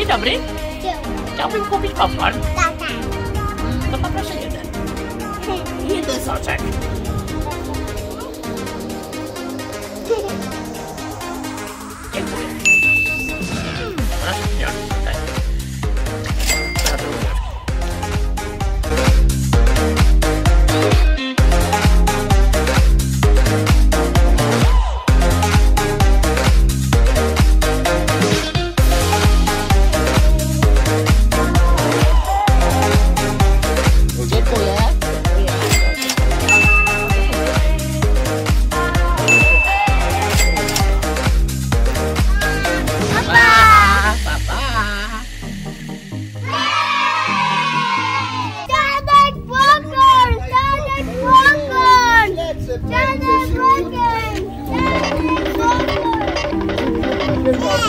Dzień dobry. Chciałbym kupić popcorn. Tak. To poproszę jeden. Jeden soczek. Dziękuję. Proszę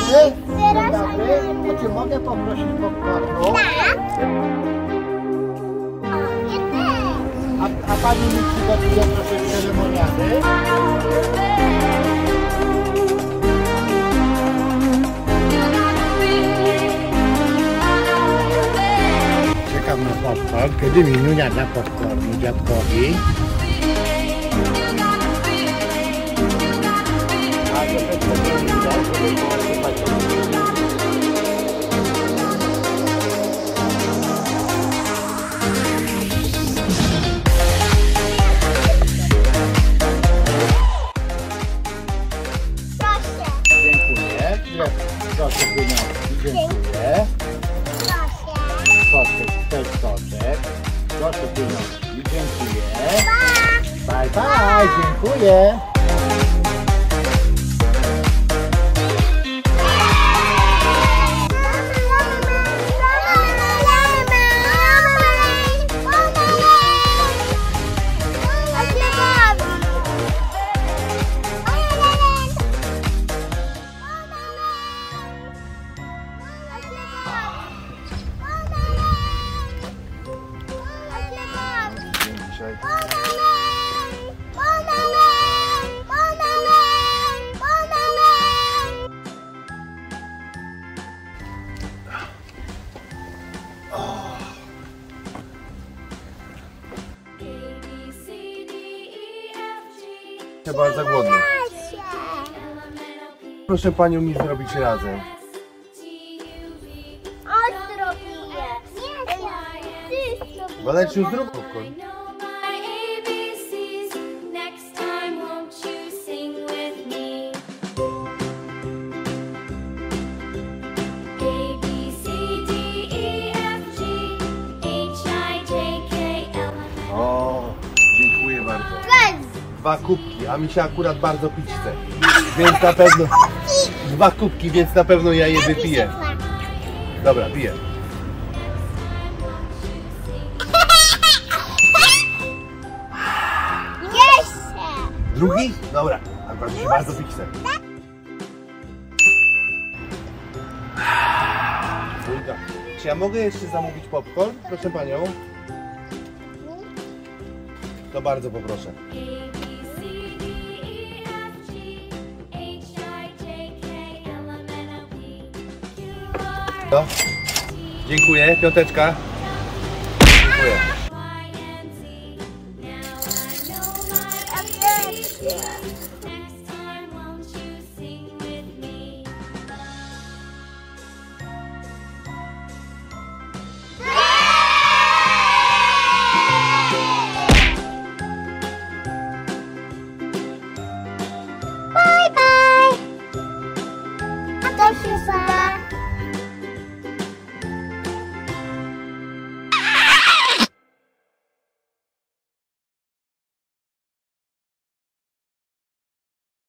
pieniądze. Czy mogę poprosić popcornu? Tak. A pani mi przygotuje troszeczkę lemoniady? Czekam na popcorn. Kiedy mi Nunia da popcornu dziadkowi? Proszę pieniążki, dziękuję. Proszę. Też soczek. Proszę pieniążki, dziękuję. Bye, bye, dziękuję. Jestem bardzo głodny. Proszę panią mi zrobić razem. Waleczniu, zrób popcorn. O, dziękuję bardzo. Dwa kubki, a mi się akurat bardzo pić chce. Więc na pewno... Dwa kubki, więc na pewno ja je wypiję. Dobra, piję. Drugi? Dobra, akurat się bardzo pikse. Czy ja mogę jeszcze zamówić popcorn? Proszę panią. To bardzo poproszę. No. Dziękuję, piąteczka. Dziękuję. Bye bye.